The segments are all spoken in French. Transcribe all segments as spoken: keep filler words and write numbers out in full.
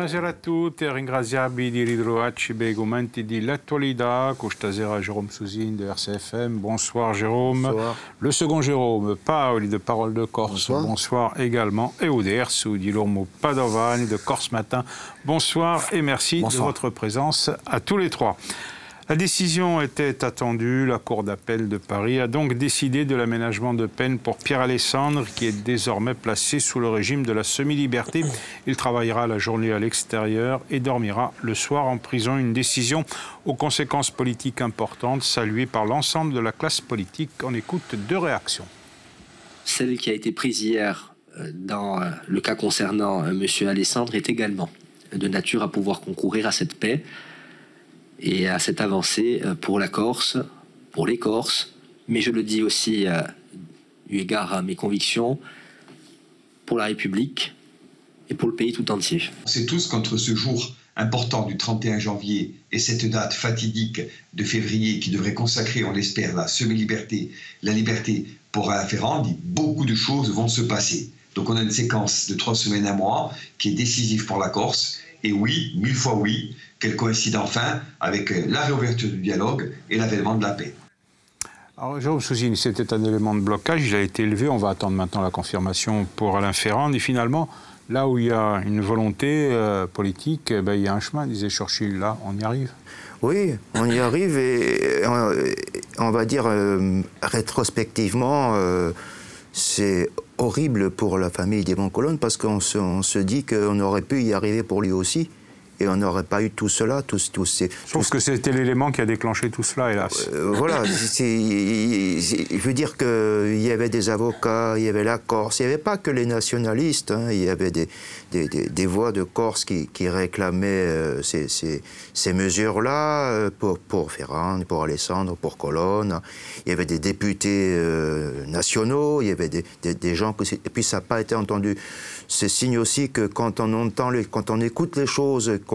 Buonasera a tutti, ringraziabili di ritrovarci per i commenti dell'attualità. Questa sera Jérôme Susini de R C F M. Bonsoir Jérôme. Bonsoir. Le second Jérôme Paoli de Parole de Corse. Bonsoir, bonsoir également. Et Oder Soudilormo Padovani de Corse Matin. Bonsoir et merci bonsoir. de votre présence à tous les trois. La décision était attendue. La Cour d'appel de Paris a donc décidé de l'aménagement de peine pour Pierre Alessandri, qui est désormais placé sous le régime de la semi-liberté. Il travaillera la journée à l'extérieur et dormira le soir en prison. Une décision aux conséquences politiques importantes, saluée par l'ensemble de la classe politique. On écoute deux réactions. Celle qui a été prise hier dans le cas concernant M. Alessandri est également de nature à pouvoir concourir à cette paix et à cette avancée pour la Corse, pour les Corses, mais je le dis aussi, euh, eu égard à mes convictions, pour la République et pour le pays tout entier. On sait tous qu'entre ce jour important du trente et un janvier et cette date fatidique de février qui devrait consacrer, on l'espère, la semi-liberté, la liberté pour Alain Ferrand, beaucoup de choses vont se passer. Donc on a une séquence de trois semaines à mois qui est décisive pour la Corse. Et oui, mille fois oui, qu'elle coïncide enfin avec la réouverture du dialogue et l'avènement de la paix. Alors, Jérôme Susini, c'était un élément de blocage, il a été élevé, on va attendre maintenant la confirmation pour Alain Ferrand. Et finalement, là où il y a une volonté euh, politique, eh ben, il y a un chemin, disait Churchill, là, on y arrive. Oui, on y arrive et euh, on va dire euh, rétrospectivement, euh, c'est horrible pour la famille d'Yvan Colonna parce qu'on se, on se dit qu'on aurait pu y arriver pour lui aussi et on n'aurait pas eu tout cela, tous, tous ces... Je pense que c'était l'élément qui a déclenché tout cela, hélas. Euh, voilà, je veux dire qu'il y avait des avocats, il y avait la Corse, il n'y avait pas que les nationalistes, hein, il y avait des, des, des, des voix de Corse qui, qui réclamaient euh, ces, ces, ces mesures-là, euh, pour, pour Ferrand, pour Alessandri, pour Colonna. Il y avait des députés euh, nationaux, il y avait des, des, des gens... Que et puis ça n'a pas été entendu. C'est signe aussi que quand on, entend les, quand on écoute les choses... qu'il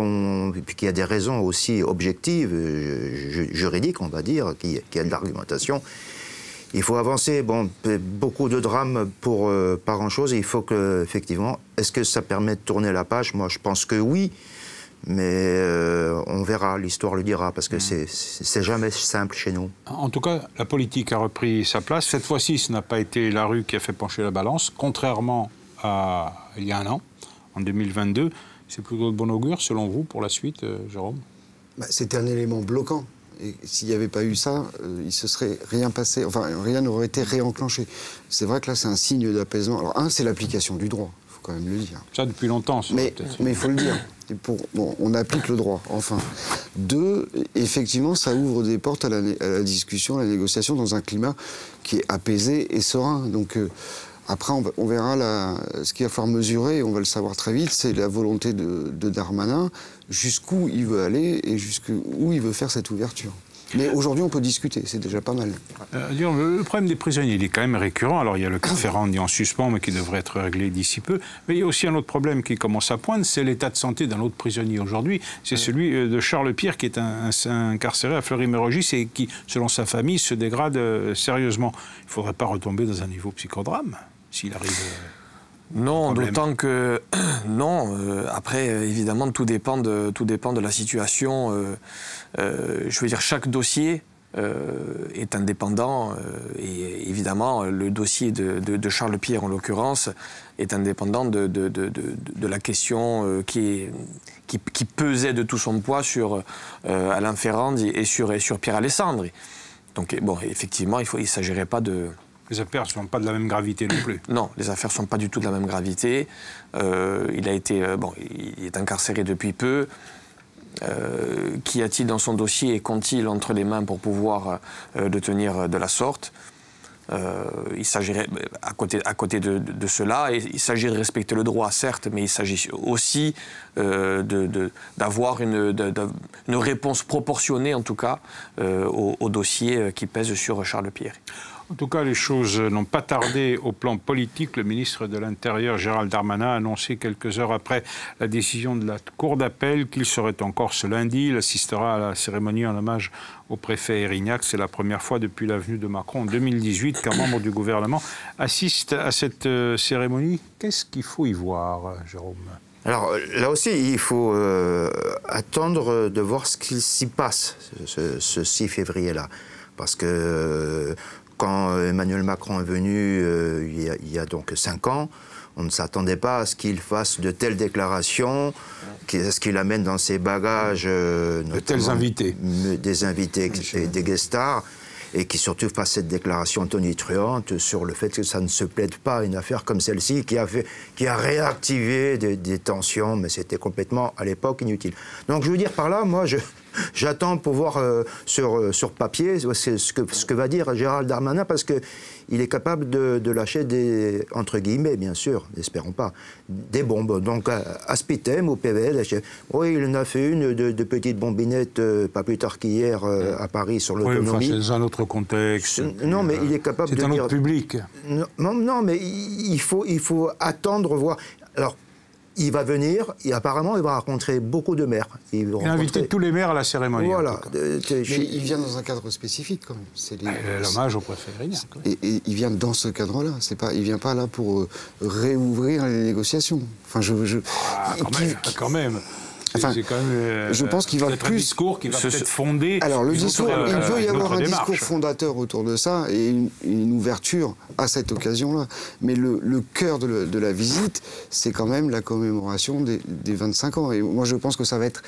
qu y a des raisons aussi objectives, ju juridiques, on va dire, qu'il y a de l'argumentation. Il faut avancer. Bon, beaucoup de drames pour euh, pas grand-chose. Il faut que, effectivement, est-ce que ça permet de tourner la page? Moi, je pense que oui, mais euh, on verra, l'histoire le dira, parce que mmh. c'est jamais simple chez nous. En tout cas, la politique a repris sa place. Cette fois-ci, ce n'a pas été la rue qui a fait pencher la balance, contrairement à il y a un an, en deux mille vingt-deux. C'est plutôt de bon augure, selon vous, pour la suite, euh, Jérôme? Bah, c'était un élément bloquant. Et s'il n'y avait pas eu ça, euh, il ne se serait rien passé, enfin, rien n'aurait été réenclenché. C'est vrai que là, c'est un signe d'apaisement. Alors, un, c'est l'application du droit, il faut quand même le dire. Ça, depuis longtemps, ça, mais il faut le dire. Pour, bon, on applique le droit, enfin. Deux, effectivement, ça ouvre des portes à la, à la discussion, à la négociation, dans un climat qui est apaisé et serein. Donc... Euh, Après, on verra la, ce qu'il va falloir mesurer, et on va le savoir très vite, c'est la volonté de, de Darmanin, jusqu'où il veut aller et jusqu'où il veut faire cette ouverture. Mais aujourd'hui, on peut discuter, c'est déjà pas mal. Euh, le problème des prisonniers, il est quand même récurrent. Alors, il y a le cas Ferrand en suspens, mais qui devrait être réglé d'ici peu. Mais il y a aussi un autre problème qui commence à poindre, c'est l'état de santé d'un autre prisonnier aujourd'hui. C'est ouais. celui de Charles Pieri, qui est un, un incarcéré à Fleury-Mérogis et qui, selon sa famille, se dégrade euh, sérieusement. Il ne faudrait pas retomber dans un niveau psychodrame, s'il arrive... Euh... Non, d'autant que... Non, euh, après, évidemment, tout dépend de, tout dépend de la situation. Euh, euh, je veux dire, chaque dossier euh, est indépendant. Euh, et évidemment, le dossier de, de, de Charles Pieri, en l'occurrence, est indépendant de, de, de, de, de la question euh, qui, est, qui, qui pesait de tout son poids sur euh, Alain Ferrand et sur, et sur Pierre Alessandri. Donc, bon, effectivement, il ne il s'agirait pas de... Les affaires ne sont pas de la même gravité non plus. Non, les affaires ne sont pas du tout de la même gravité. Euh, il a été, euh, bon, il est incarcéré depuis peu. Euh, qu'y a-t-il dans son dossier et qu'ont-ils entre les mains pour pouvoir euh, le tenir de la sorte? euh, Il s'agirait, à côté, à côté de, de, de cela, et il s'agit de respecter le droit, certes, mais il s'agit aussi euh, de, d'avoir une, de, de, une réponse proportionnée, en tout cas, euh, au, au dossier qui pèse sur Charles Pieri. En tout cas, les choses n'ont pas tardé au plan politique. Le ministre de l'Intérieur, Gérald Darmanin, a annoncé quelques heures après la décision de la Cour d'appel qu'il serait en Corse ce lundi. Il assistera à la cérémonie en hommage au préfet Erignac. C'est la première fois depuis l'avenue de Macron en deux mille dix-huit qu'un membre du gouvernement assiste à cette cérémonie. Qu'est-ce qu'il faut y voir, Jérôme ? Alors là aussi, il faut euh, attendre de voir ce qu'il s'y passe, ce, ce six février-là. Parce que euh, quand Emmanuel Macron est venu, euh, il, y a, il y a donc cinq ans, on ne s'attendait pas à ce qu'il fasse de telles déclarations, à ce qu'il amène dans ses bagages... Euh, de tels invités. Des invités, et des guest stars, et qui surtout fasse cette déclaration tonitruante sur le fait que ça ne se plaide pas à une affaire comme celle-ci, qui a, fait, qui a réactivé des, des tensions, mais c'était complètement, à l'époque, inutile. Donc je veux dire par là, moi, je... J'attends pour voir euh, sur, euh, sur papier ce que, ce que va dire Gérald Darmanin, parce qu'il est capable de, de lâcher des, entre guillemets, bien sûr, n'espérons pas, des bombes. Donc, à, à Spitem, au P V L, oui, il en a fait une de, de petites bombinettes, euh, pas plus tard qu'hier, euh, à Paris, sur l'autonomie. Oui, enfin, c'est un autre contexte. Non, mais euh, il est capable de dire... C'est un autre public. Non, non, mais il faut, il faut attendre, voir... Alors, il va venir, et apparemment, il va rencontrer beaucoup de maires. Il va inviter tous les maires à la cérémonie. Voilà. Mais il vient dans un cadre spécifique, quand même. C'est l'hommage au préfet Erignac. Et il vient dans ce cadre-là. Il ne vient pas là pour réouvrir les négociations. Enfin, je... Quand même. Enfin, quand même, je pense qu'il va plus... un discours qui va peut-être se... fonder... Alors, le discours, autre, il peut y avoir un démarche. discours fondateur autour de ça et une, une ouverture à cette occasion-là. Mais le, le cœur de, le, de la visite, c'est quand même la commémoration des, des vingt-cinq ans. Et moi, je pense que ça va être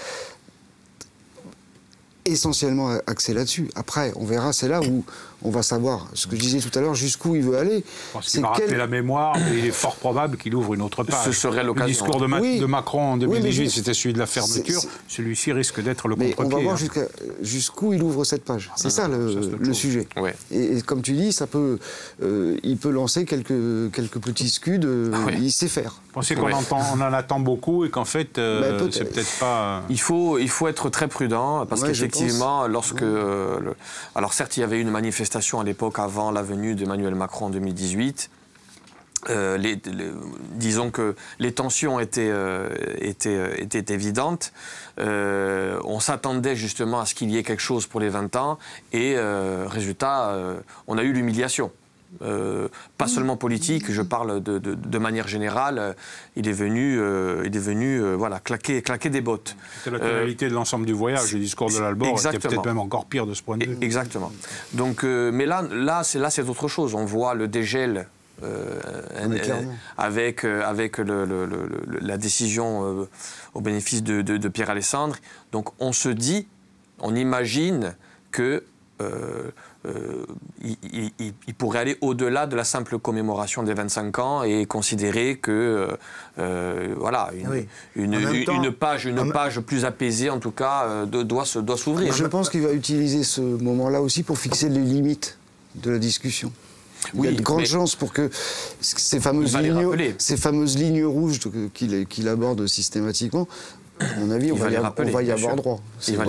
essentiellement axé là-dessus. Après, on verra, c'est là où on va savoir, ce que je disais tout à l'heure, jusqu'où il veut aller. Je pense qu'il va quel... rappeler la mémoire, mais il est fort probable qu'il ouvre une autre page. Ce serait l'occasion. Le discours de, Ma oui. de Macron en deux mille dix-huit, oui, c'était celui de la fermeture. Celui-ci risque d'être le contre-pied. On va voir hein. jusqu'où il ouvre cette page. C'est ah, ça le, ça le sujet. Ouais. Et, et comme tu dis, ça peut, euh, il peut lancer quelques, quelques petits scuds, euh, ah, ouais. il sait faire. Vous pensez qu'on ouais. en attend beaucoup et qu'en fait, euh, peut c'est peut-être pas... Il faut, il faut être très prudent, parce ouais, qu'effectivement, lorsque... Ouais. Euh, le... Alors certes, il y avait une manifestation à l'époque avant la venue d'Emmanuel Macron en deux mille dix-huit. Euh, les, les, disons que les tensions étaient, euh, étaient, étaient évidentes. Euh, on s'attendait justement à ce qu'il y ait quelque chose pour les vingt ans et euh, résultat, euh, on a eu l'humiliation. Euh, pas seulement politique, je parle de, de, de manière générale, il est venu, euh, il est venu euh, voilà, claquer, claquer des bottes. C'était la tonalité euh, de l'ensemble du voyage, le discours de l'Albor était peut-être même encore pire de ce point de vue. Exactement. Donc, euh, mais là, là c'est autre chose, on voit le dégel euh, oui, euh, avec, euh, avec le, le, le, le, la décision euh, au bénéfice de, de, de Pierre Alessandri. Donc on se dit, on imagine que Euh, euh, il, il, il pourrait aller au-delà de la simple commémoration des vingt-cinq ans et considérer que, euh, voilà, une, oui. une, une, temps, une, page, une page plus apaisée, en tout cas, euh, de, doit s'ouvrir. Je pense qu'il va utiliser ce moment-là aussi pour fixer les limites de la discussion. Il oui, y a de grandes chances pour que ces fameuses, lignes, ces fameuses lignes rouges qu'il qu'il aborde systématiquement... À mon avis, on va, les rappeler, on va y avoir droit. S'il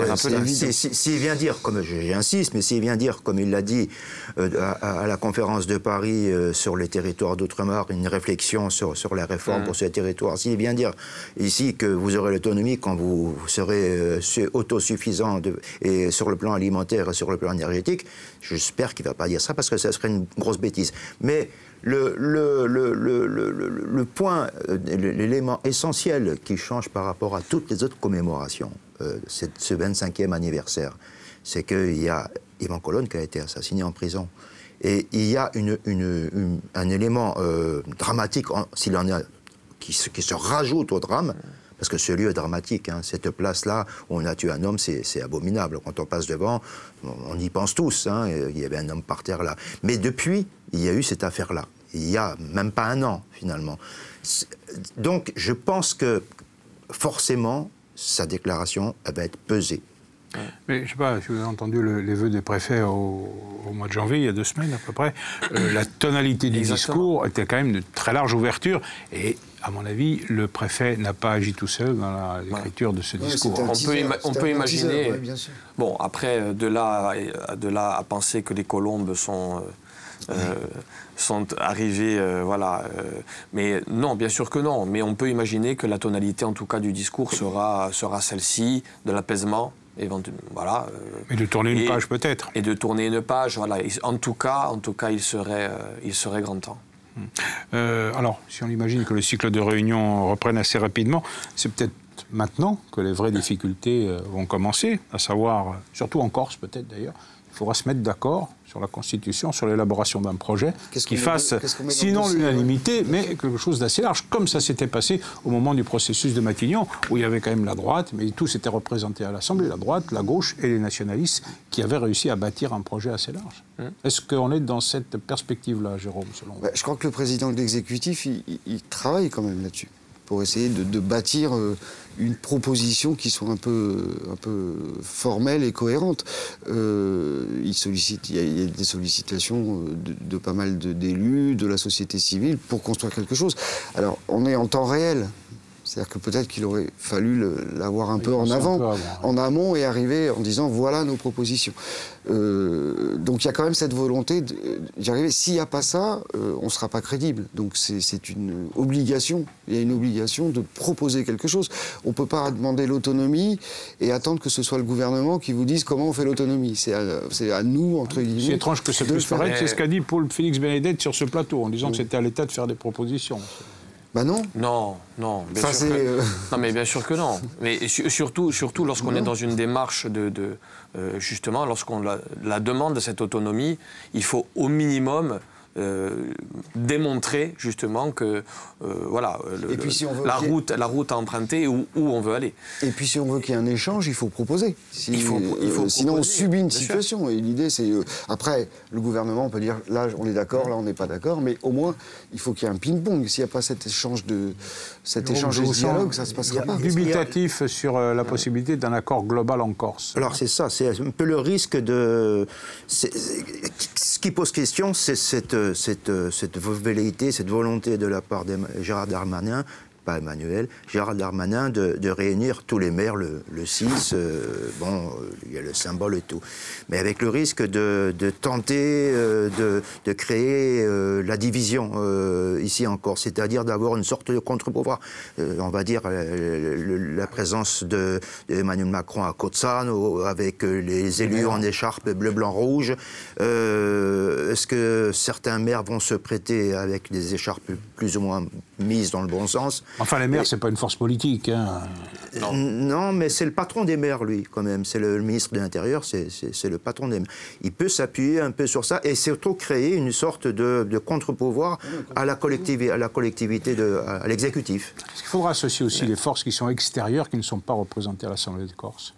si, si, si vient dire, comme j'insiste, mais s'il vient dire, comme il l'a dit euh, à, à la conférence de Paris euh, sur les territoires d'outre-mer, une réflexion sur, sur la réforme mmh. pour ces territoires, s'il vient dire ici que vous aurez l'autonomie quand vous serez euh, autosuffisant de, et sur le plan alimentaire et sur le plan énergétique, j'espère qu'il ne va pas dire ça parce que ça serait une grosse bêtise. Mais... Le, le, le, le, le, le point, l'élément essentiel qui change par rapport à toutes les autres commémorations, euh, c'est ce vingt-cinquième anniversaire, c'est qu'il y a Yvan Colonna qui a été assassiné en prison. Et il y a une, une, une, un élément euh, dramatique, s'il en a, qui, qui se rajoute au drame, parce que ce lieu est dramatique, hein, cette place-là où on a tué un homme, c'est abominable. Quand on passe devant, on, on y pense tous, hein, il y avait un homme par terre là. Mais depuis... il y a eu cette affaire-là, il y a même pas un an, finalement. Donc, je pense que, forcément, sa déclaration, elle va être pesée. Mais, je ne sais pas si vous avez entendu le, les vœux des préfets au, au mois de janvier, il y a deux semaines à peu près, euh, la tonalité du Exactement. discours était quand même de très large ouverture, et... à mon avis, le préfet n'a pas agi tout seul dans l'écriture de ce ouais, discours. On teaser, peut, ima on peut imaginer... Teaser, ouais, bien sûr. Bon, après, de là, à, de là à penser que les colombes sont, euh, oui. sont arrivées, euh, voilà. Euh, mais non, bien sûr que non. Mais on peut imaginer que la tonalité, en tout cas, du discours sera, sera celle-ci, de l'apaisement, voilà. Et de tourner une et, page, peut-être. Et de tourner une page, voilà. En tout cas, en tout cas il, serait, euh, il serait grand temps. – Euh, alors, si on imagine que le cycle de réunion reprenne assez rapidement, c'est peut-être maintenant que les vraies difficultés vont commencer, à savoir, surtout en Corse peut-être d'ailleurs, il faudra se mettre d'accord sur la Constitution, sur l'élaboration d'un projet qu qui fasse, qu sinon l'unanimité, mais quelque chose d'assez large, comme ça s'était passé au moment du processus de Matignon, où il y avait quand même la droite, mais tous étaient représentés à l'Assemblée, la droite, la gauche et les nationalistes, qui avaient réussi à bâtir un projet assez large. Mmh. Est-ce qu'on est dans cette perspective-là, Jérôme, selon vous? Bah, je crois que le président de l'exécutif, il, il travaille quand même là-dessus, pour essayer de, de bâtir euh, une proposition qui soit un peu, un peu formelle et cohérente. Euh, il sollicite, il y a, il y a des sollicitations de, de pas mal d'élus, de, de la société civile, pour construire quelque chose. Alors, on est en temps réel. C'est-à-dire que peut-être qu'il aurait fallu l'avoir un peu en avant, en amont, et arriver en disant « voilà nos propositions euh, ». Donc il y a quand même cette volonté d'y arriver. S'il n'y a pas ça, euh, on ne sera pas crédible. Donc c'est une obligation. Il y a une obligation de proposer quelque chose. On ne peut pas demander l'autonomie et attendre que ce soit le gouvernement qui vous dise comment on fait l'autonomie. C'est à, à nous, entre guillemets. C'est étrange que ça puisse paraître. C'est ce qu'a dit Paul Félix Benedette sur ce plateau, en disant oui. que c'était à l'État de faire des propositions. Bah non. Non, non. Bien enfin, sûr que... euh... non, mais bien sûr que non. Mais su surtout, surtout lorsqu'on est dans une démarche de, de euh, justement, lorsqu'on la, la demande de cette autonomie, il faut au minimum euh, démontrer justement que euh, voilà le, et puis, si on veut la route, la route à emprunter et où, où on veut aller. Et puis si on veut qu'il y ait un échange, il faut proposer. Si, il faut, il faut euh, sinon proposer, on subit une situation. Sûr. Et l'idée, c'est euh, après le gouvernement, on peut dire là on est d'accord, là on n'est pas d'accord, mais au moins il faut qu'il y ait un ping-pong. S'il n'y a pas cet échange de cet échange de dialogue, ça ne se passera pas. Dubitatif sur la possibilité d'un accord global en Corse. Alors c'est ça, c'est un peu le risque de. Ce qui pose question, c'est cette Cette, cette velléité, cette volonté de la part de Gérald Darmanin, pas Emmanuel, Gérald Darmanin de, de réunir tous les maires le, le six, euh, bon, il y a le symbole et tout, mais avec le risque de, de tenter euh, de, de créer euh, la division euh, ici en Corse, c'est-à-dire d'avoir une sorte de contre-pouvoir, euh, on va dire euh, la présence de, de Emmanuel Macron à Cozzano avec les élus en écharpe bleu, blanc, rouge. Euh, est-ce que certains maires vont se prêter avec des écharpes plus ou moins mises dans le bon sens? Enfin, les maires, ce n'est pas une force politique. Hein. Non. non, mais c'est le patron des maires, lui, quand même. C'est le, le ministre de l'Intérieur, c'est le patron des maires. Il peut s'appuyer un peu sur ça et surtout créer une sorte de, de contre-pouvoir à la collectivité, à la collectivité de, à, à l'exécutif. Est-ce qu'il faudra associer aussi ouais. les forces qui sont extérieures, qui ne sont pas représentées à l'Assemblée de Corse?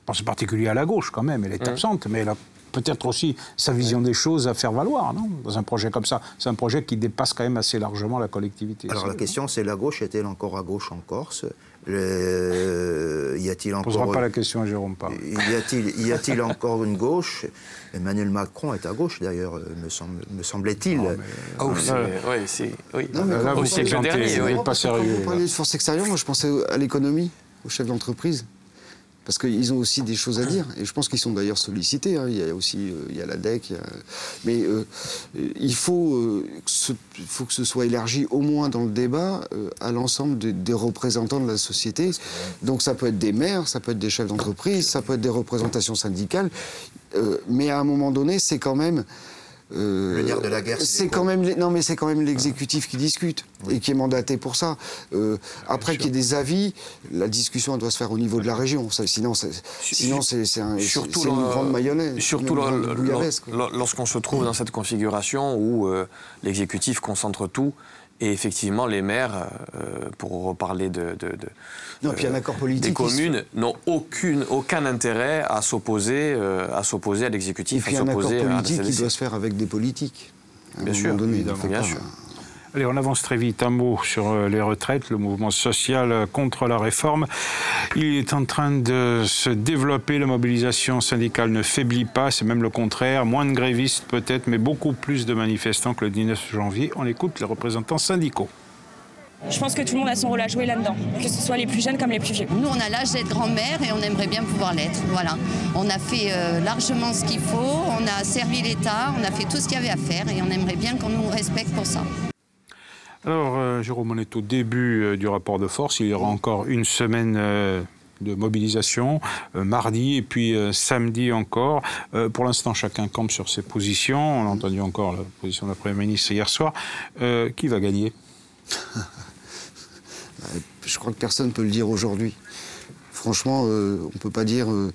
Je pense en particulier à la gauche, quand même. Elle est mmh. absente, mais elle a peut-être aussi sa vision des choses à faire valoir, non? Dans un projet comme ça, c'est un projet qui dépasse quand même assez largement la collectivité. Alors la question, c'est la gauche est-elle encore à gauche en Corse? Le... Y a-t-il encore... posera pas la question à Jérôme Parle. Y a-t-il encore une gauche? Emmanuel Macron est à gauche, d'ailleurs, me, semble, me semblait-il. Mais... Oh, oui, c'est... Oui. Là, vous n'êtes pas sérieux. Vous parliez de force extérieure, moi, je pensais à l'économie, aux chefs d'entreprise. Parce qu'ils ont aussi des choses à dire. Et je pense qu'ils sont d'ailleurs sollicités. Hein. Il y a aussi euh, il y a la D E C. Il y a... Mais euh, il faut, euh, que ce, faut que ce soit élargi au moins dans le débat euh, à l'ensemble de, des représentants de la société. Donc ça peut être des maires, ça peut être des chefs d'entreprise, ça peut être des représentations syndicales. Euh, mais à un moment donné, c'est quand même... Euh, le nerf de la guerre, c'est quand même non mais c'est quand même l'exécutif qui discute oui. et qui est mandaté pour ça. Euh, après qu'il y ait des avis, la discussion elle doit se faire au niveau de la région. Ça, sinon, sinon c'est un, surtout une grande mayonnaise. Surtout lorsqu'on se trouve dans cette configuration où euh, l'exécutif concentre tout. Et effectivement, les maires, euh, pour reparler de, de, de, non, euh, puis un accord politique des communes, n'ont aucun intérêt à s'opposer euh, à, à l'exécutif. Et puis à un accord politique qui doit se faire avec des politiques. Bien sûr, donné, bien sûr. Allez, on avance très vite. Un mot sur les retraites, le mouvement social contre la réforme. Il est en train de se développer. La mobilisation syndicale ne faiblit pas, c'est même le contraire. Moins de grévistes peut-être, mais beaucoup plus de manifestants que le dix-neuf janvier. On écoute les représentants syndicaux. Je pense que tout le monde a son rôle à jouer là-dedans, que ce soit les plus jeunes comme les plus vieux. Nous, on a l'âge d'être grand-mère et on aimerait bien pouvoir l'être. Voilà. On a fait euh, largement ce qu'il faut, on a servi l'État, on a fait tout ce qu'il y avait à faire et on aimerait bien qu'on nous respecte pour ça. Alors, euh, Jérôme, on est au début euh, du rapport de force. Il y aura encore une semaine euh, de mobilisation euh, mardi et puis euh, samedi encore. Euh, pour l'instant, chacun campe sur ses positions. On a entendu encore la position de la Première ministre hier soir. Euh, qui va gagner? Je crois que personne ne peut le dire aujourd'hui. Franchement, euh, on ne peut pas dire euh,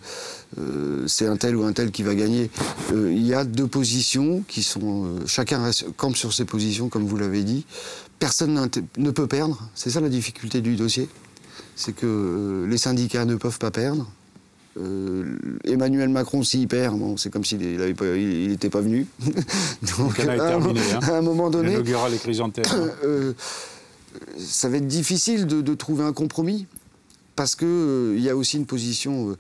euh, c'est un tel ou un tel qui va gagner. Il euh, y a deux positions qui sont... Euh, chacun reste, campe sur ses positions, comme vous l'avez dit. Personne ne peut perdre. C'est ça la difficulté du dossier. C'est que euh, les syndicats ne peuvent pas perdre. Euh, Emmanuel Macron, s'il perd, bon, c'est comme s'il n'était pas, il, il pas venu. Donc, à, terminé, un, hein. à un moment donné... Il inaugurera les chrysanthèmes. euh, ça va être difficile de, de trouver un compromis. Parce qu'il euh, y a aussi une position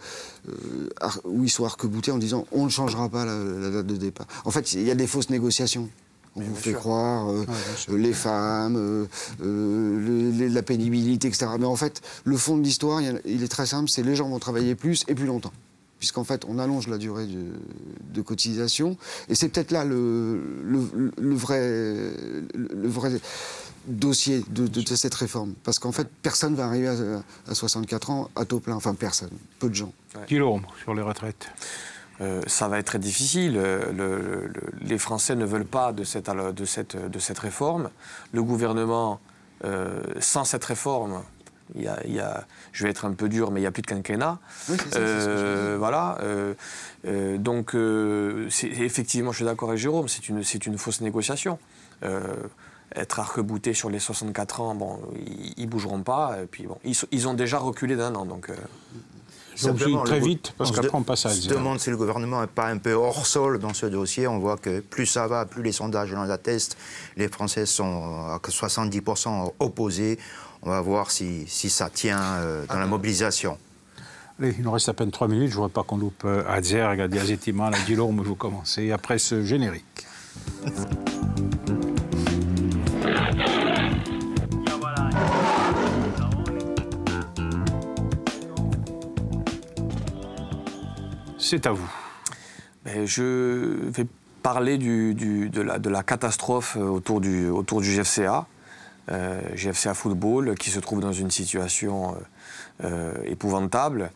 euh, où ils sont arc-boutés en disant on ne changera pas la, la date de départ. En fait, il y a des fausses négociations. On mais vous fait sûr. croire euh, ouais, les femmes, euh, euh, le, les, la pénibilité, et cetera. Mais en fait, le fond de l'histoire, il est très simple, c'est les gens vont travailler plus et plus longtemps. Puisqu'en fait, on allonge la durée de, de cotisation. Et c'est peut-être là le, le, le vrai... Le, le vrai dossier de, de, de cette réforme. Parce qu'en fait, personne ne va arriver à, à soixante-quatre ans à taux plein. Enfin, personne. Peu de gens. Guillaume, sur les retraites. Euh, ça va être très difficile. Le, le, les Français ne veulent pas de cette, de cette, de cette réforme. Le gouvernement, euh, sans cette réforme, il y a, il y a, je vais être un peu dur, mais il n'y a plus de quinquennat. Oui, c'est ça, euh, c'est ce que je dis. Voilà. Euh, euh, donc, euh, effectivement, je suis d'accord avec Jérôme, c'est une, c'est une fausse négociation. Euh, Être arc-boutés sur les soixante-quatre ans, bon, ils ne bougeront pas. Et puis bon, ils, ils ont déjà reculé d'un an. Donc, euh... donc je très vite, parce qu'après on passe à... On se demande si le gouvernement n'est pas un peu hors sol dans ce dossier. On voit que plus ça va, plus les sondages l'en attestent. Les Français sont à soixante-dix pour cent opposés. On va voir si, si ça tient euh, dans ah, la mobilisation. Allez, il nous reste à peine trois minutes. Je ne voudrais pas qu'on loupe Azerg, à Diazetiman, à Guillaume, vous commencez après ce générique. C'est à vous. Mais je vais parler du, du, de, la, de la catastrophe autour du, autour du G F C A, euh, G F C A Football, qui se trouve dans une situation euh, épouvantable.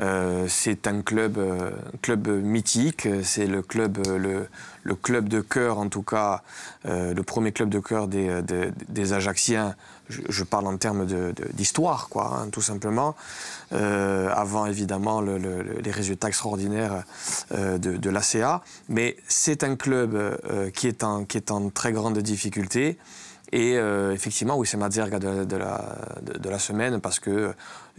Euh, c'est un club, euh, club mythique, c'est le club, le, le club de cœur, en tout cas, euh, le premier club de cœur des, des, des Ajacciens. Je, je parle en termes d'histoire, quoi, hein, tout simplement. Euh, avant, évidemment, le, le, les résultats extraordinaires euh, de, de l'A C A. Mais c'est un club euh, qui, est en, qui est en très grande difficulté. Et euh, effectivement, oui, c'est ma zerga de, de, la, de, de la semaine, parce qu'il euh,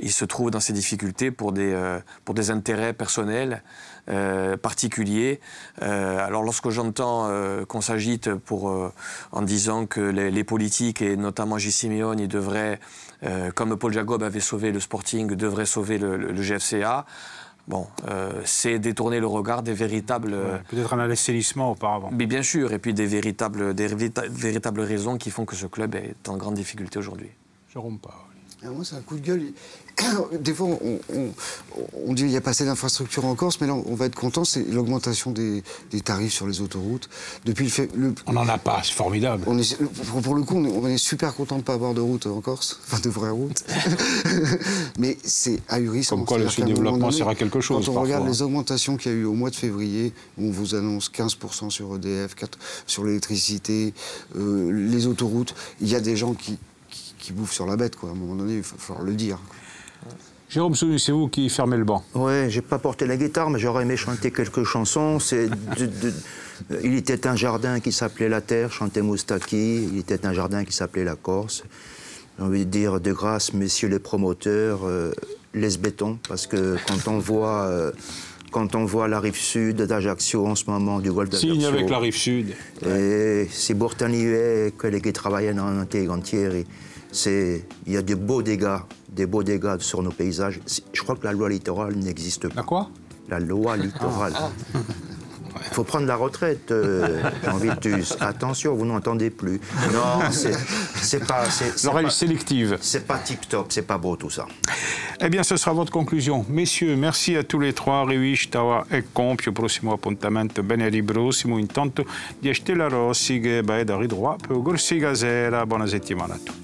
se trouve dans ces difficultés pour des, euh, pour des intérêts personnels euh, particuliers. Euh, alors lorsque j'entends euh, qu'on s'agite pour, euh, en disant que les, les politiques, et notamment Gilles Simeone, ils devraient, euh, comme Paul Jacob avait sauvé le Sporting, devraient sauver le, le, le G F C A, bon, euh, c'est détourner le regard des véritables... Euh, ouais, peut-être un allaincissement auparavant. Mais bien sûr, et puis des véritables, des véritables raisons qui font que ce club est en grande difficulté aujourd'hui. Jérôme Paul. Ah, moi, c'est un coup de gueule. Des fois, on, on, on dit qu'il n'y a pas assez d'infrastructures en Corse, mais là, on va être content, c'est l'augmentation des, des tarifs sur les autoroutes. Depuis le fait, le, on n'en a pas, c'est formidable. On est, pour, pour le coup, on est, on est super content de ne pas avoir de route en Corse, enfin de vraies routes. Mais c'est ahurissant. Comme quoi le sous-développement sert à quelque chose. Quand on parfois, regarde les augmentations qu'il y a eu au mois de février, où on vous annonce quinze pour cent sur E D F, quatre pour cent sur l'électricité, euh, les autoroutes, il y a des gens qui, qui, qui bouffent sur la bête, quoi. À un moment donné, il faut falloir le dire. Jérôme Susini, c'est vous qui fermez le banc. Oui, j'ai pas porté la guitare, mais j'aurais aimé chanter quelques chansons. C'est de, de... Il était un jardin qui s'appelait la Terre, chantait Moustaki. Il était un jardin qui s'appelait la Corse. J'ai envie de dire, de grâce, messieurs les promoteurs, euh, laisse béton, parce que quand on voit, euh, quand on voit la rive sud d'Ajaccio en ce moment, du golfe d'Ajaccio... Signe avec la rive sud. Et si Bourtanier, que les qui travaillent en entier, c'est il y a de beaux dégâts. Des beaux dégâts sur nos paysages. Je crois que la loi littorale n'existe pas. La quoi? La loi littorale. Il ah, ah. faut prendre la retraite, euh, j'ai envie de... Attention, vous n'entendez plus. Non, c'est pas... L'oreille sélective. C'est pas tip-top, c'est pas beau tout ça. Eh bien, ce sera votre conclusion. Messieurs, merci à tous les trois. Riwish, Tawa et Comp. Au prossimo appuntamento bene librosimo. Intanto, di Estella Rossi, Baedari Droit, Gorsi Gazera. Buona settimana à tous.